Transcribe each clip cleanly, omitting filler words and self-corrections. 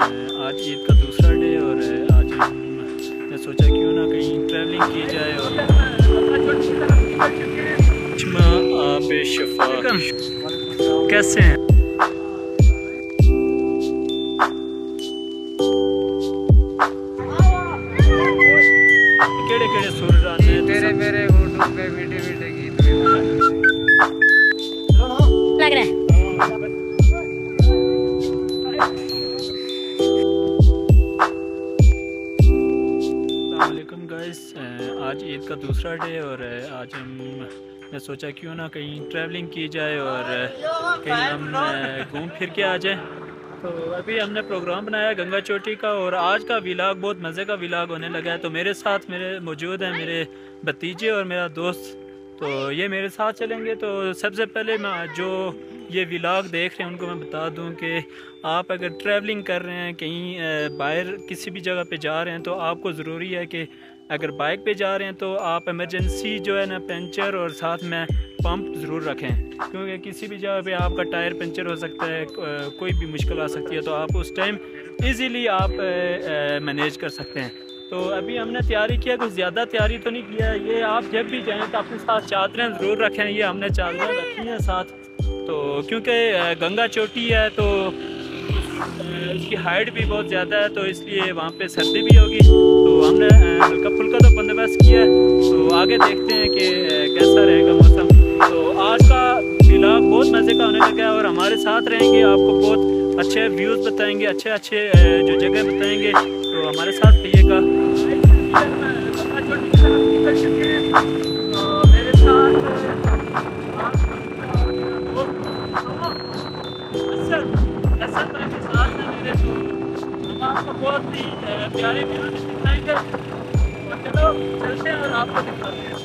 आज ईद का दूसरा डे और आज मैं सोचा क्यों ना कहीं ट्रैवलिंग की जाए। और आब-ए-शिफा कैसे हैं? केड़े केड़े सूरज आते हैं तेरे मेरे होठों पे मीठे मीठे गीत लग रहा है। आज ईद का दूसरा डे और आज मैं सोचा क्यों ना कहीं ट्रैवलिंग की जाए और कहीं हम घूम फिर के आ जाए। तो अभी हमने प्रोग्राम बनाया गंगा चोटी का और आज का व्लॉग बहुत मज़े का व्लॉग होने लगा है। तो मेरे साथ मेरे मौजूद हैं मेरे भतीजे और मेरा दोस्त, तो ये मेरे साथ चलेंगे। तो सबसे पहले मैं जो ये व्लॉग देख रहे हैं उनको मैं बता दूं कि आप अगर ट्रैवलिंग कर रहे हैं कहीं बाहर किसी भी जगह पे जा रहे हैं तो आपको ज़रूरी है कि अगर बाइक पे जा रहे हैं तो आप इमरजेंसी जो है ना पंचर और साथ में पंप ज़रूर रखें, क्योंकि किसी भी जगह पे आपका टायर पंचर हो सकता है, कोई भी मुश्किल आ सकती है, तो आप उस टाइम ईज़िली आप मैनेज कर सकते हैं। तो अभी हमने तैयारी किया, कुछ ज़्यादा तैयारी तो नहीं किया। ये आप जब भी जाएँ तो अपने साथ चादरें ज़रूर रखें, ये हमने चादरें रखी हैं साथ, तो क्योंकि गंगा चोटी है तो उसकी हाइट भी बहुत ज़्यादा है, तो इसलिए वहाँ पे सर्दी भी होगी। तो हमने हल्का फुल्का तो बंदोबस्त किया है, तो आगे देखते हैं कि कैसा रहेगा मौसम। तो आज का व्लॉग बहुत मज़े का होने लगा है और हमारे साथ रहेंगे, आपको बहुत अच्छे व्यूज़ बताएंगे, अच्छे अच्छे जो जगह बताएंगे, तो हमारे साथ रहिएगा। आपको बहुत ही प्यारे व्यूज़ दिखाएंगे और चलो चलते हैं और आपको दिखाते हैं।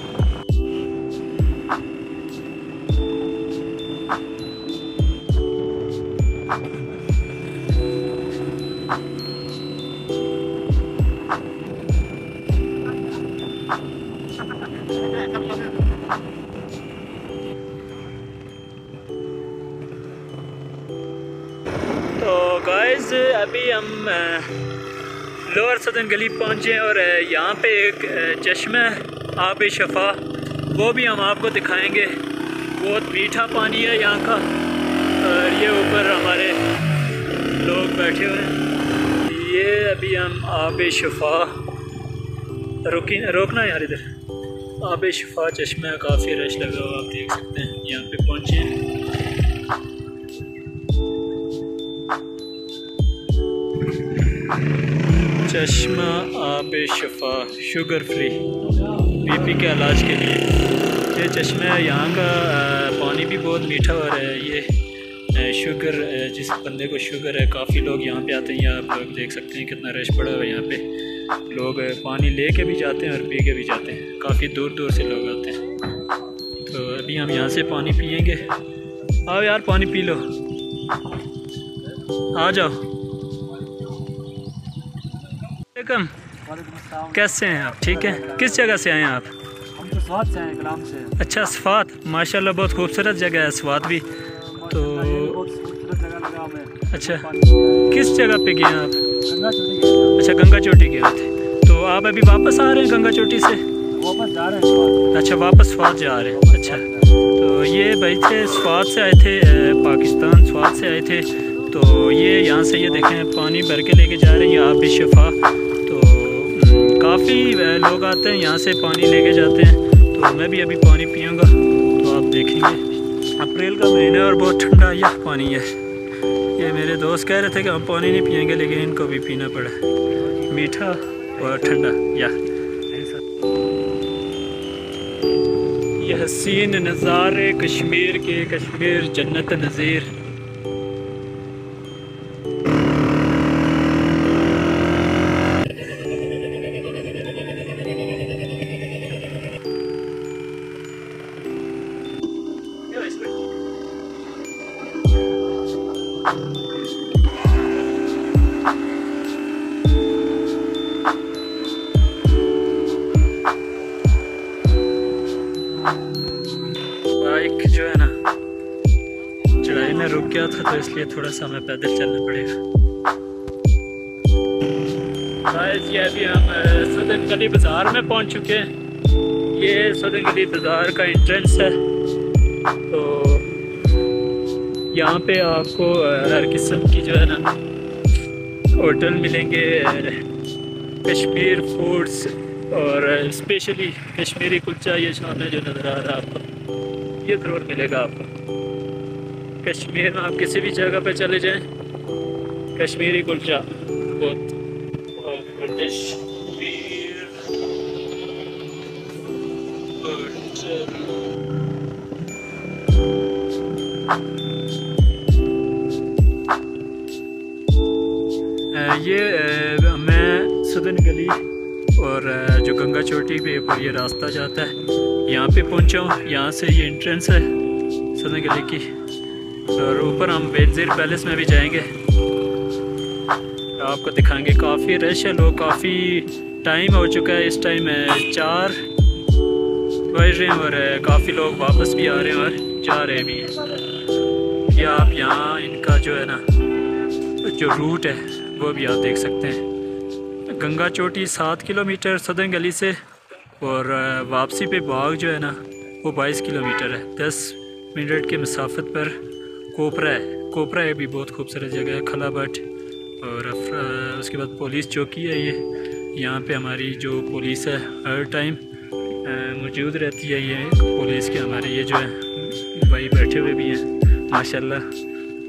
गाइस अभी हम लोअर सदन गली पहुँचे और यहाँ पे एक चश्मा आब-ए-शफा, वो भी हम आपको दिखाएंगे। बहुत मीठा पानी है यहाँ का और ये ऊपर हमारे लोग बैठे हुए हैं। ये अभी हम आब-ए-शफा रोकना यार, इधर आब-ए-शफा चश्मा काफ़ी रश लगा हुआ, आप देख सकते हैं। यहाँ पे पहुँचे हैं चश्मा आब-ए-शफा, शुगर फ्री, बीपी के इलाज के लिए ये चश्मा है। यहाँ का पानी भी बहुत मीठा हो रहा है। ये शुगर, जिस बंदे को शुगर है, काफ़ी लोग यहाँ पे आते हैं। यहाँ आप लोग देख सकते हैं कितना रश पड़ा हुआ है। यहाँ पे लोग पानी ले के भी जाते हैं और पी के भी जाते हैं, काफ़ी दूर दूर से लोग आते हैं। तो अभी हम यहाँ से पानी पियेंगे। आओ यार पानी पी लो, आ जाओ। कैसे हैं आप? ठीक है। किस जगह से आए हैं आप? हम तो स्वात से आए, ग्राम से। अच्छा स्वात, माशाल्लाह बहुत खूबसूरत जगह है स्वात भी। तो अच्छा किस जगह पे गए हैं आप? अच्छा गंगा चोटी गए थे। तो आप अभी वापस आ रहे हैं गंगा चोटी से? वापस जा रहे हैं। अच्छा वापस स्वात जा रहे हैं। अच्छा तो ये भाई थे स्वात से आए थे, पाकिस्तान स्वात से आए थे। तो ये यहाँ से ये देखें पानी भर के लेके जा रहे हैं आब-ए-शफा। तो काफ़ी लोग आते हैं यहाँ से पानी लेके जाते हैं। तो मैं भी अभी पानी पीऊँगा, तो आप देखेंगे। अप्रैल का महीना है और बहुत ठंडा यह पानी है। ये मेरे दोस्त कह रहे थे कि हम पानी नहीं पियेंगे, लेकिन इनको भी पीना पड़ा, मीठा और ठंडा। यह हसीन नज़ारे कश्मीर के, कश्मीर जन्नत नज़ीर। बाइक जो है ना चढ़ाई में रुक गया था, तो इसलिए थोड़ा सा हमें पैदल चलना पड़ेगा। गाइस, ये अभी हम सुदन गली बाज़ार में पहुंच चुके हैं। ये सुदन गली बाज़ार का एंट्रेंस है। तो यहाँ पे आपको हर किस्म की जो है ना होटल मिलेंगे, कश्मीर फूड्स और स्पेशली कश्मीरी कुलचा ये सामने जो नज़र आ रहा है आपको, ये ज़रूर मिलेगा आपको। कश्मीर में आप किसी भी जगह पे चले जाएं, कश्मीरी कुलचा बहुत ये मैं सुदन गली और जो गंगा चोटी पे पर ये रास्ता जाता है, यहाँ पे पहुँचा हूँ। यहाँ से ये एंट्रेंस है सुदन गली की, और ऊपर हम बेनज़ीर पैलेस में भी जाएंगे, आपको दिखाएंगे। काफ़ी रश है, लोग, काफ़ी टाइम हो चुका है। इस टाइम 4 बज रहे हैं और काफ़ी लोग वापस भी आ रहे हैं और जा रहे भी हैं। या आप यहाँ इनका जो है ना जो रूट है वो भी आप देख सकते हैं। गंगा चोटी 7 किलोमीटर सुदन गली से, और वापसी पे बाग जो है ना वो 22 किलोमीटर है। 10 मिनट के मसाफत पर कोपरा है। कोपरा ये भी बहुत खूबसूरत जगह है, खलाबट, और उसके बाद पुलिस चौकी है। ये यहाँ पे हमारी जो पुलिस है हर टाइम मौजूद रहती है। ये पुलिस के हमारे ये जो है भाई बैठे हुए भी हैं माशाल्लाह,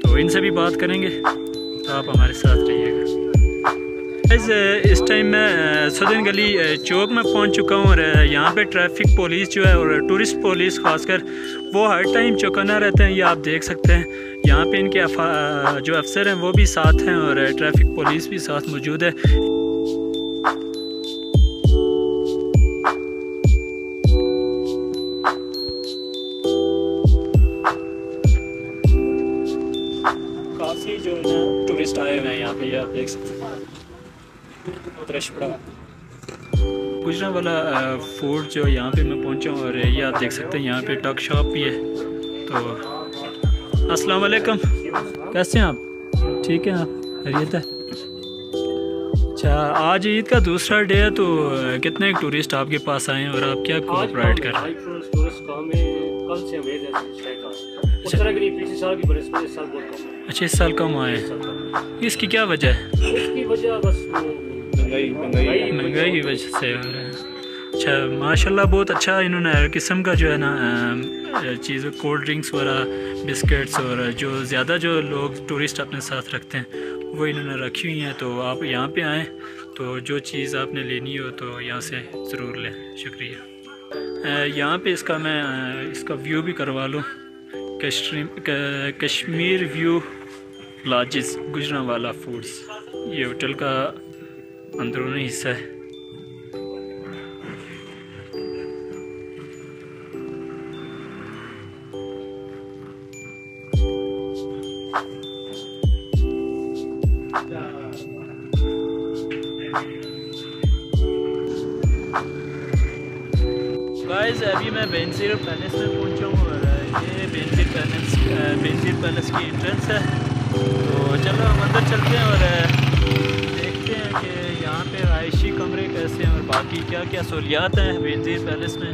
तो इनसे भी बात करेंगे, तो आप हमारे साथ रहिएगा। इस टाइम मैं सुदन गली चौक में पहुंच चुका हूं, और यहाँ पे ट्रैफिक पुलिस जो है और टूरिस्ट पुलिस खासकर वो हर टाइम चौकन्ना रहते हैं। ये आप देख सकते हैं, यहाँ पे इनके जो अफसर हैं वो भी साथ हैं, और ट्रैफिक पुलिस भी साथ मौजूद है। काफ़ी जो है टूरिस्ट आए हुए हैं यहाँ पे, ये आप देख सकते हैं। गुजरा वाला फूड जो यहाँ पे मैं पहुँचा, और ये आप देख सकते हैं यहाँ पे टॉक शॉप भी है। तो अस्सलाम वालेकुम, कैसे हैं आप? ठीक है, आप खैरियत है? अच्छा, आज ईद का दूसरा डे है, तो कितने टूरिस्ट आपके पास आए हैं और आप क्या कोऑपरेट कर रहे हैं? अच्छा, इस साल कम आए हैं, इसकी क्या वजह है? महंगाई की वजह से हो रहा है। अच्छा, माशाल्लाह बहुत अच्छा, इन्होंने हर किस्म का जो है ना चीज़, कोल्ड ड्रिंक्स वगैरह, बिस्किट्स, और जो ज़्यादा जो लोग टूरिस्ट अपने साथ रखते हैं वो इन्होंने रखी हुई हैं। तो आप यहाँ पे आएँ तो जो चीज़ आपने लेनी हो तो यहाँ से ज़रूर लें। शुक्रिया। यहाँ पे इसका मैं इसका व्यू भी करवा लूँ, Kashmir view lodges Gujranwala foods. ये होटल का अंदरूनी हिस्सा है। गाइस, अभी मैं बेनज़ीर पैलेस में पहुंचा हूँ, और ये बेनज़ीर पैलेस की एंट्रेंस है। तो चलो हम अंदर चलते हैं और आयशी कमरे कैसे हैं और बाकी क्या क्या सहूलियात हैं बेनज़ीर पैलेस में।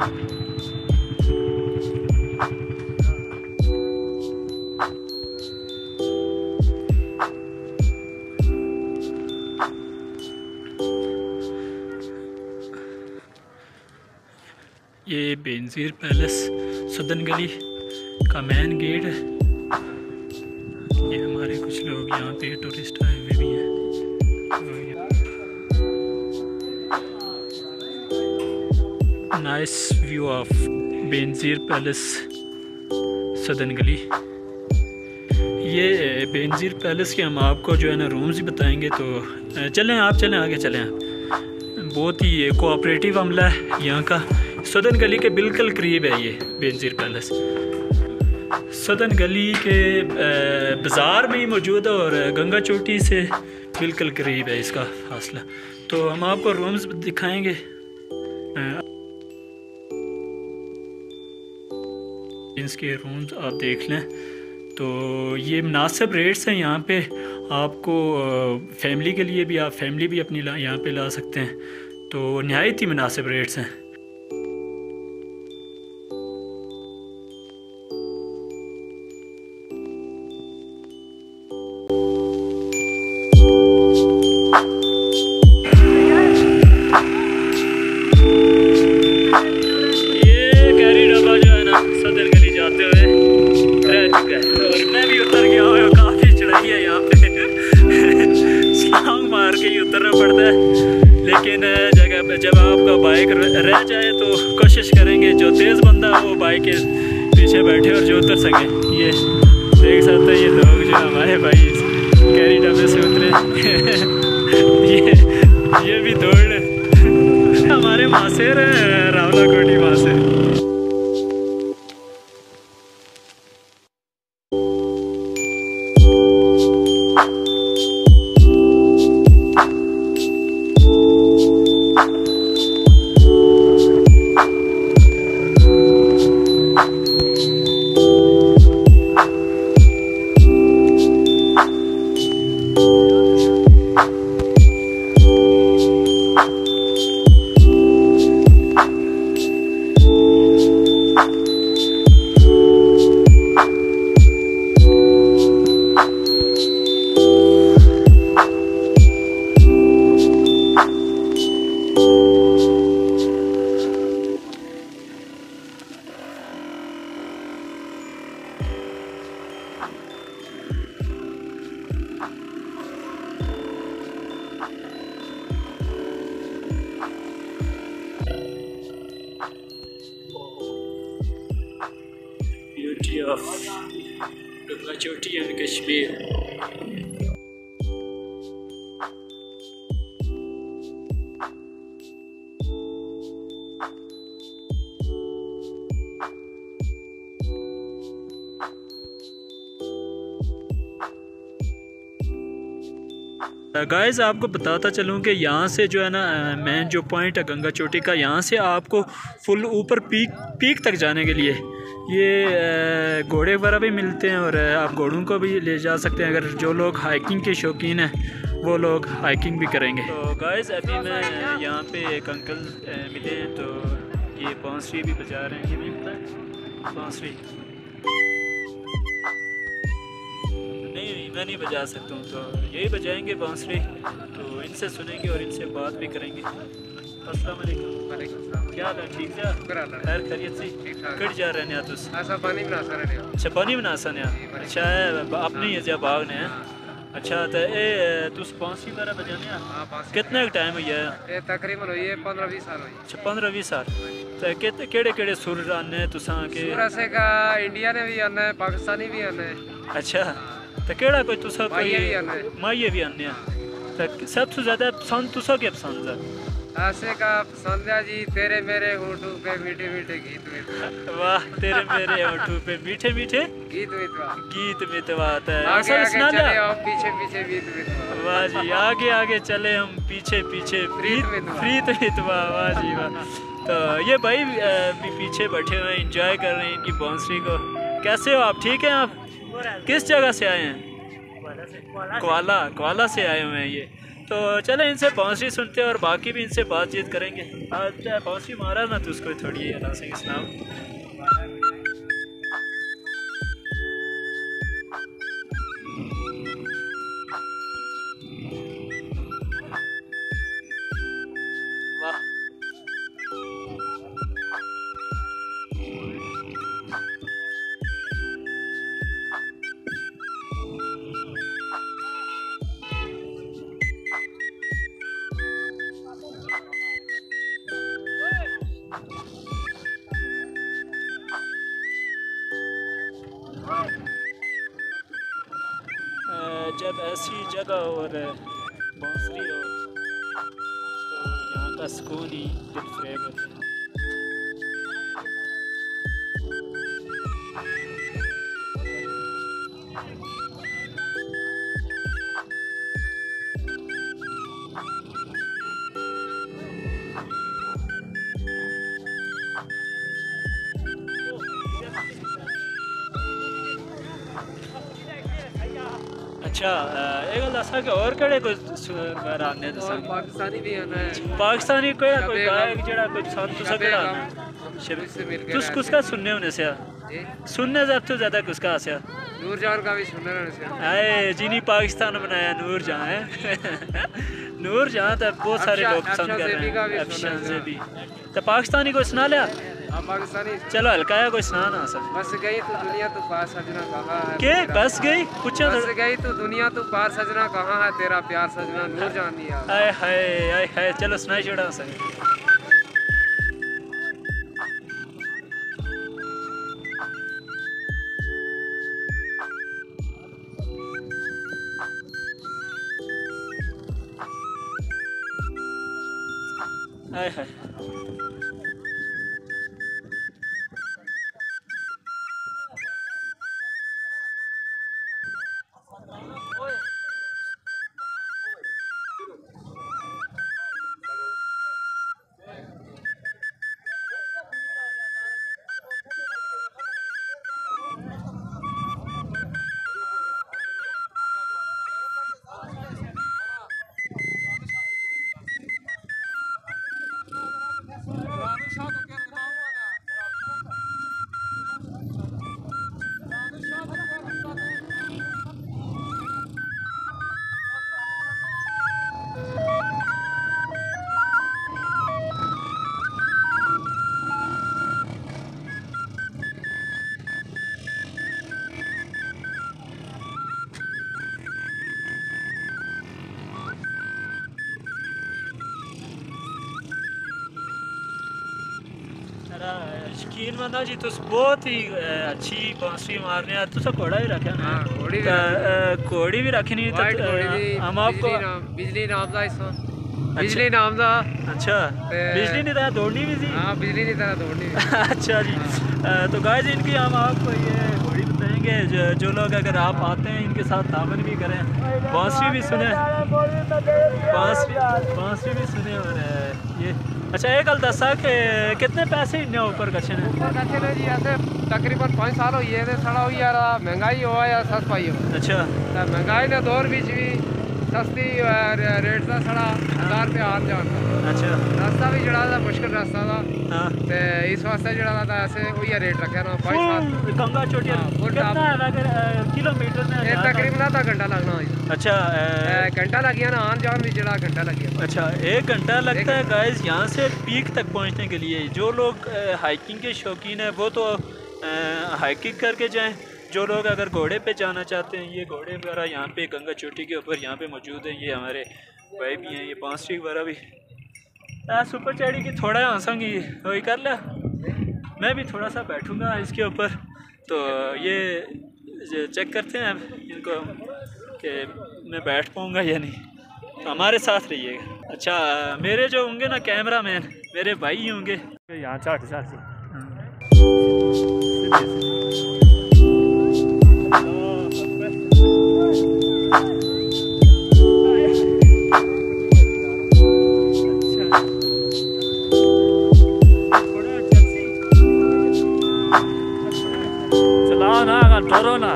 ये बेनज़ीर पैलेस सुदन गली का मेन गेट है। ये हमारे कुछ लोग यहाँ पे टूरिस्ट आए हुए भी हैं। Nice view of Benazir palace Sudhan Gali. ये बेनज़ीर पैलेस के हम आपको जो है ना रूम्स ही बताएंगे। तो चलें, आप चलें, आगे चलें। बहुत ही कोऑपरेटिव हमला है यहाँ का। सुदन गली के बिल्कुल करीब है ये बेनज़ीर पैलेस। सुदन गली के बाज़ार में ही मौजूद है और गंगा चोटी से बिल्कुल करीब है इसका फासला। तो हम आपको रूम्स दिखाएंगे। इनके रूम्स आप देख लें। तो ये मुनासिब रेट्स हैं यहाँ पे, आपको फैमिली के लिए भी, आप फैमिली भी अपनी यहाँ पे ला सकते हैं। तो नहायत ही मुनासिब रेट्स हैं। गंगा चोटी एंड कश्मीर। गाइस आपको बताता चलूँ कि यहाँ से जो है ना मेन जो पॉइंट है गंगा चोटी का, यहाँ से आपको फुल ऊपर पीक तक जाने के लिए ये घोड़े वगैरह भी मिलते हैं और आप घोड़ों को भी ले जा सकते हैं। अगर जो लोग हाइकिंग के शौकीन हैं वो लोग हाइकिंग भी करेंगे। तो गाइस अभी मैं यहाँ पे एक अंकल मिले हैं, तो ये बांसुरी भी बजा रहे हैं। ये भी पता है बांसुरी नहीं, मैं नहीं बजा सकता हूँ, तो यही बजाएंगे बांसुरी। तो इनसे सुनेंगे और इनसे बात भी करेंगे। अस्सलाम वालेकुम, क्या हाल है? ठीक है, खैर खैरियत से कट जा रहे हैं। तुस ऐसा पानी बना सा रहे हो? अच्छा पानी बना सा ने, अच्छा अपनी है जब बाग ने। अच्छा तो ए तुस बांसुरी वगैरह बजाने? हां। कितना टाइम हो गया ए? तकरीबन हो ये 15-20 साल हो। अच्छा 15-20 साल। तो केड़े-केड़े सुर आने तुसा के? सुर ऐसे का इंडिया ने भी आना है, पाकिस्तानी भी आना है। अच्छा तो केड़ा कोई तुसा कोई माये भी आने? तो सबसे ज्यादा पसंद तुसा के पसंद है ऐसे का संध्या जी? तेरे मेरे होठों पे मीठे मीठे गीत मितवा। वाह, तेरे मेरे होठों पे मीठे मीठे गीत मितवा, गीत मितवा आता है। आगे आगे चले हम पीछे पीछे गीत मितवा। वाह जी, आगे आगे चले हम पीछे पीछे प्रीत मितवा। वाह जी वाह। तो ये भाई भी पीछे बैठे हुए एंजॉय कर रहे हैं इनकी बांसुरी को। कैसे हो आप? ठीक है। आप किस जगह से आए हैं? ग्वाला। ग्वाला से आए हुए हैं ये। तो चले इनसे बांसुरी सुनते हैं और बाकी भी इनसे बातचीत करेंगे। अच्छा बांसुरी मारा ना तो उसको थोड़ी अल्लाह से इस्लाम। जब ऐसी जगह और बांसुरी हो तो यहाँ का सुकून ही डिफरेंट होता है। अच्छा एक गल दसा के और केड़े कोई रांदे दसा पाकिस्तानी भी होना है पाकिस्तानी कोई ना कोई गायक जेड़ा कोई पसंद तुसा केड़ा शब्द से मिल के तुस किसका सुनने होने से जी सुनने से तो ज्यादा किसका आसिया नूरजहां का भी सुनने होने से आए जिनी पाकिस्तान बनाया नूरजहां है नूरजहां तो बहुत सारे लोग पसंद कर रहे हैं ऑप्शन से भी तो पाकिस्तानी को सुना लिया हां पाकिस्तानी चलो हल्का है कोई सुना ना सर बस गई तो दुनिया तो पार सजना कहां है के बस गई पूछो बस गई तो दुनिया तो पार सजना कहां है तेरा प्यार सजना नूर जानी यार आए हाय चलो सुनाई छोड़ा सर हाय हाय यकीन बंदा जी तुस बहुत ही अच्छी बांसुरी मारने आ तुसा घोड़ा ही रखे ना घोड़ी भी रखनी तो हम आपको बिजली नाम दा इसो बिजली नाम दा अच्छा बिजली ने तरह दौड़नी भी जी हां बिजली ने तरह दौड़नी अच्छा जी तो गाइस इनकी हम आपको ये घोड़ी बताएंगे जो लोग अगर आप आते हैं इनके साथ तावन भी करें बांसुरी भी सुने बांसुरी भी सुने और ये अच्छा एक गल दसा के कितने पैसे इन्हें ऊपर कछे ने जी ऐसे तकरीबन 5 साल हो गए थे सड़ा हो यार महंगाई हुआ या सस्ता ही हो अच्छा तो महंगाई ने दौर बीच भी सस्ती रेट दा सड़ा 1000 रुपए हार जान अच्छा रास्ता भी जड़ा दा मुश्किल रास्ता दा हां ते इस वास्ते जड़ा दा ऐसे ओही रेट रखे ना 5 साल गंगा चोटी कितना है किलोमीटर में ये तकरीबन आधा घंटा लगना अच्छा घंटा लग गया ना आन जान भी जड़ा घंटा लग गया अच्छा 1 घंटा लगता है गाइस यहाँ से पीक तक पहुँचने के लिए जो लोग हाइकिंग के शौकीन हैं वो तो हाइकिंग करके जाएं जो लोग अगर घोड़े पे जाना चाहते हैं ये घोड़े वगैरह यहाँ पे गंगा चोटी के ऊपर यहाँ पे मौजूद है ये हमारे भाई भी हैं ये बांसुरी वगैरह भी सुपर चढ़ी की थोड़ा हंसंगी वही कर लिया मैं भी थोड़ा सा बैठूँगा इसके ऊपर तो ये चेक करते हैं अब इनको कि मैं बैठ पाऊँगा या नहीं तो हमारे साथ रहिएगा अच्छा मेरे जो होंगे ना कैमरा मैन मेरे भाई ही होंगे यहाँ चलाओ ना डरो ना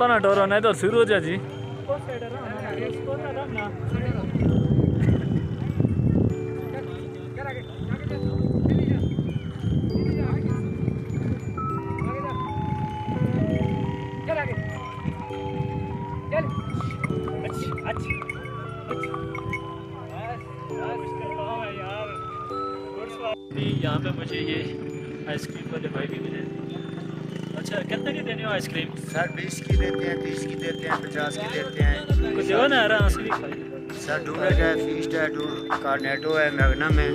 पना डोरो नहीं तो शुरू हो जा जी यहाँ पे मुझे ये आइसक्रीम वाले भाई भी मिले अच्छा कितने की देनी हो आइसक्रीम सर 20 की देते हैं 30 की देते हैं 50 की देते हैं कुछ हो ना रहा सर डूबेट है फीस्ट है कार्नेटो है मैग्नम है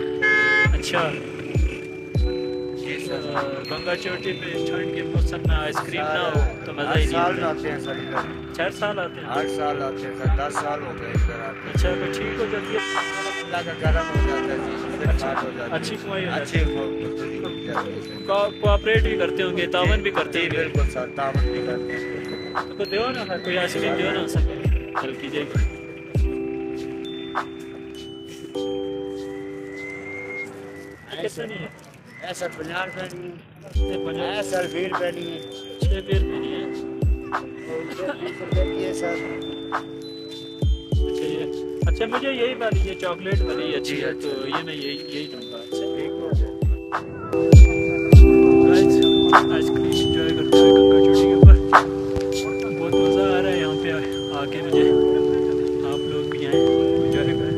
अच्छा जी सर गंगा चोटी पे स्टूडेंट की मुसन्ना आइसक्रीम ना हो तो मज़ा ही नहीं आते हैं सर। 4 साल आते हैं, 8 साल आते हैं सर, 10 साल हो गए इधर आते। अच्छा तो ठीक हो जाती है, अल्लाह का करम हो जाता है, अच्छा हो जाता है, अच्छी कमाई हो जाती है। कोऑपरेट भी करते होंगे, तावन भी करते हैं? बिल्कुल सर, तावन भी करते हैं। तो दो ना सर कोई आइसक्रीम दो ना सर, हेल्प कीजिएगा। ऐसा नहीं है, ऐसा 50 रुपये नहीं है, ऐसा 20 रुपये नहीं है, 6 रुपये नहीं है सर। अच्छा ये, अच्छा मुझे यही बात, ये चॉकलेट वाली अच्छी है तो ये मैं यही लूँगा। अच्छा आइसक्रीम इंजॉय करते हैं गंगा चोटी के ऊपर, बहुत मज़ा आ रहा है यहाँ पे आके। मुझे आप लोग भी आए इंजॉय करें।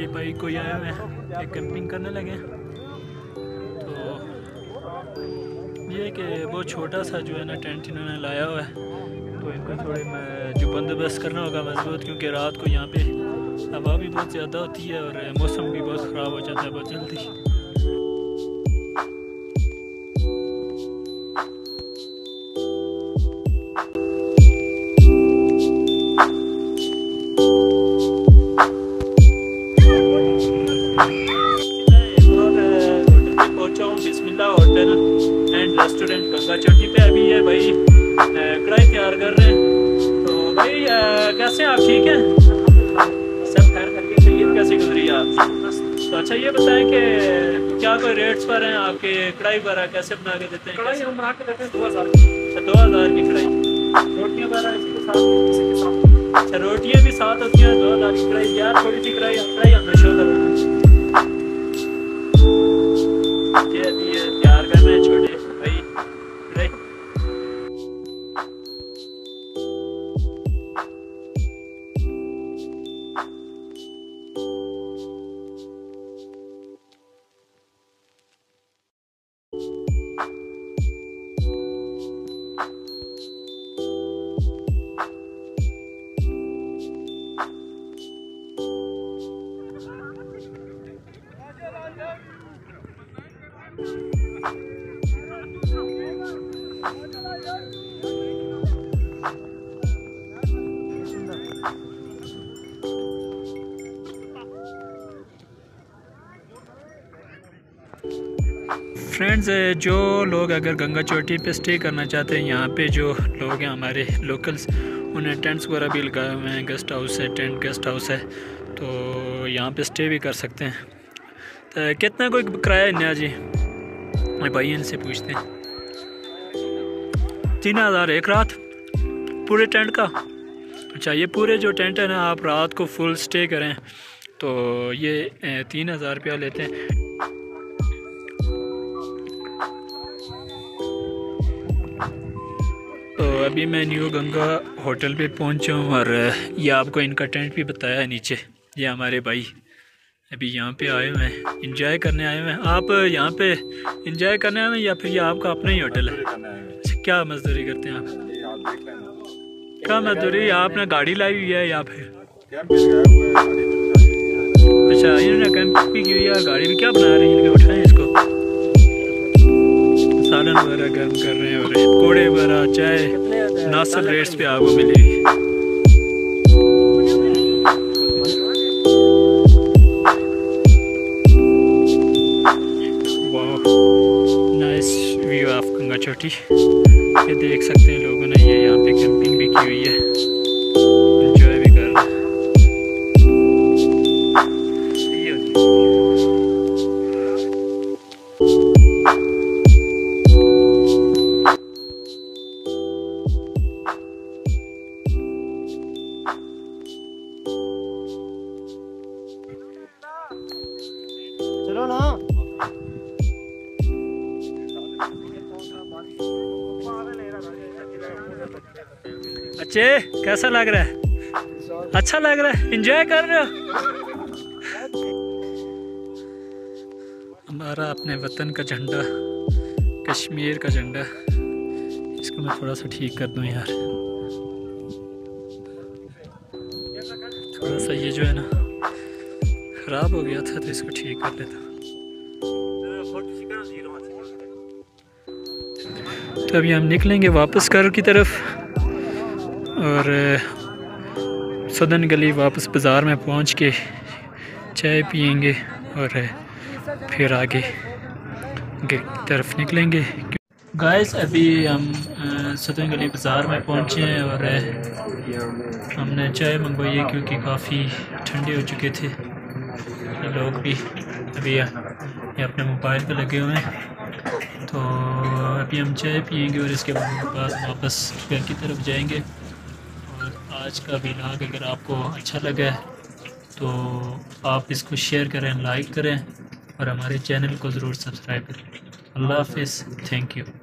ये भाई कोई आया है, ये कैंपिंग करने लगे। तो ये कि बहुत छोटा सा जो है ना टेंट इन्होंने लाया हुआ है, तो इनको थोड़े मैं जो बंदोबस्त करना होगा मजबूत, क्योंकि रात को यहाँ पे हवा भी बहुत ज़्यादा होती है और मौसम भी बहुत ख़राब हो जाता है बहुत जल्दी। अच्छा ये बताएं कि क्या कोई रेट्स पर हैं आपके, कढ़ाई वगैरह कैसे बना के देते हैं? कढ़ाई हम बना के देते हैं 2000। 2000 की कढ़ाई, रोटियाँ वगैरह इसके साथ? अच्छा रोटियाँ भी साथ होती हैं। 2000 की कढ़ाई, यार थोड़ी सी कढ़ाई हम शो कर रहे हैं, तैयार कर रहे हैं छोटे भाई कढ़ाई। फ्रेंड्स जो लोग अगर गंगा चोटी पे स्टे करना चाहते हैं, यहाँ पे जो लोग हैं हमारे लोकल्स, उन्हें टेंट्स वगैरह भी लगाए हुए हैं, गेस्ट हाउस है, टेंट गेस्ट हाउस है, तो यहाँ पे स्टे भी कर सकते हैं। तो कितना कोई किराया है नया जी? भाई इनसे पूछते हैं। 3000 एक रात पूरे टेंट का? अच्छा ये पूरे जो टेंट है ना, आप रात को फुल स्टे करें तो ये 3000 रुपया लेते हैं। तो अभी मैं न्यू गंगा होटल पे पहुंचा हूँ और ये आपको इनका टेंट भी बताया है नीचे। ये हमारे भाई अभी यहाँ पे आए हुए हैं, इंजॉय करने आए हुए हैं। आप यहाँ पे इंजॉय करने आए हैं या फिर ये आपका अपना ही होटल है? अच्छा क्या मजदूरी करते हैं आप? क्या मजदूरी, आपने गाड़ी लाई हुई है या फिर? अच्छा इन्होंने कैंप भी की हुई है, गाड़ी भी। क्या बना रही है, उठाएँ इसको? सालन वगैरह गर्म कर रहे हैं और कोड़े वगैरह चाय नासिब रेट्स पे आपको मिलेगी। वाह नाइस व्यू ऑफ गंगा चोटी, ये देख सकते हैं लोगों ने, ये यहाँ पे कैंपिंग भी की हुई है, एंजॉय भी कर रहे हैं। अच्छे कैसा लग रहा है? अच्छा लग रहा है, एंजॉय कर रहे हो। हमारा अपने वतन का झंडा, कश्मीर का झंडा इसको मैं थोड़ा सा ठीक कर दूँ यार। थोड़ा सा ये जो है ना ख़राब हो गया था तो इसको ठीक कर लेता हूँ। तो अभी हम निकलेंगे वापस घर की तरफ और सदन गली वापस बाज़ार में पहुंच के चाय पियेंगे और फिर आगे गेट की तरफ निकलेंगे। गाइस अभी हम सदन गली बाज़ार में पहुंचे हैं और हमने चाय मंगवाई है क्योंकि काफ़ी ठंडे हो चुके थे। लोग भी अभी अपने मोबाइल पे लगे हुए हैं तो अभी हम चाय पियेंगे और इसके बाद वापस घर की तरफ जाएंगे। और आज का व्लॉग अगर आपको अच्छा लगा है तो आप इसको शेयर करें, लाइक करें और हमारे चैनल को ज़रूर सब्सक्राइब करें। अल्लाह हाफिज़, थैंक यू।